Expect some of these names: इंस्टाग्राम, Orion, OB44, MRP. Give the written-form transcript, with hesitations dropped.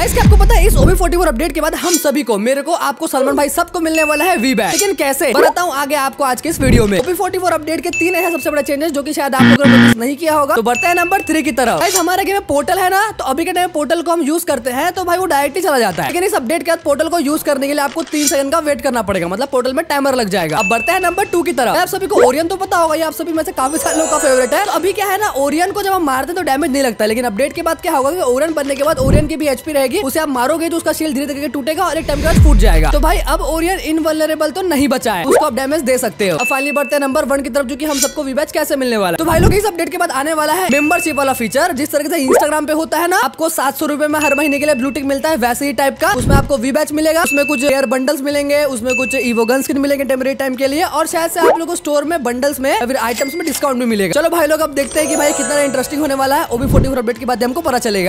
Guys क्या आपको पता है इस OB44 अपडेट के बाद हम सभी को, मेरे को, आपको, सलमान भाई, सबको मिलने वाला है वी बैक। लेकिन कैसे बताता हूँ आगे आपको आज के इस वीडियो में। OB44 अपडेट के तीन ऐसे सबसे बड़े चेंजेस जो कि शायद आप लोगों ने नोटिस नहीं किया होगा। तो बढ़ते हैं नंबर 3 की तरफ। गाइस हमारे गेम में पोर्टल है ना, तो अभी के टाइम पोर्टल को हम यूज करते हैं तो भाई वो डायरेक्टली चला जाता है। लेकिन इस अपडेट के बाद पोर्टल को यूज करने के लिए आपको 3 सेकंड का वेट करना पड़ेगा, मतलब पोर्टल में टाइमर लग जाएगा। अब बढ़ते हैं नंबर 2 की तरफ। आप सभी को ओरियन तो पता होगा, ये आप सभी में से काफी सारे लोगों का फेवरेट है। अभी क्या है ना, ओरियन को जब हम मारते हैं तो डैमेज नहीं लगता, लेकिन अपडेट के बाद क्या होगा कि ओरियन बनने के बाद ओरियन की भी एचपी रहेगी, उसे आप मारोगे तो उसका शील्ड धीरे धीरे टूटेगा और एक टाइम के बाद फूट जाएगा। तो भाई अब ओरियन इनवल्नरेबल तो नहीं बचा है, उसको आप डैमेज दे सकते हो। अब फाइनली बढ़ते हैं नंबर 1 की तरफ, जो कि हम सबको वी बैच कैसे मिलने वाला है। तो भाई लोग इस अपडेट के बाद आने वाला है मेंबरशिप वाला फीचर। जिस तरीके से इंस्टाग्राम पे होता है ना, आपको 700 रुपए में हर महीने के लिए ब्लू टिक मिलता है, वैसे ही टाइप का उसमें आपको वी बैच मिलेगा। उसमें कुछ एयर बंडल्स मिलेंगे, उसमें कुछ इवो गन स्किन मिलेंगे टेम्परेरी टाइम के लिए, और शायद से आप लोगों को स्टोर में बंडल्स में फिर आइटम्स में डिस्काउंट भी मिलेगा। चलो भाई लोग अब देखते हैं कि भाई कितना इंटरेस्टिंग होने वाला है OB44 अपडेट के बाद हमको पता चलेगा।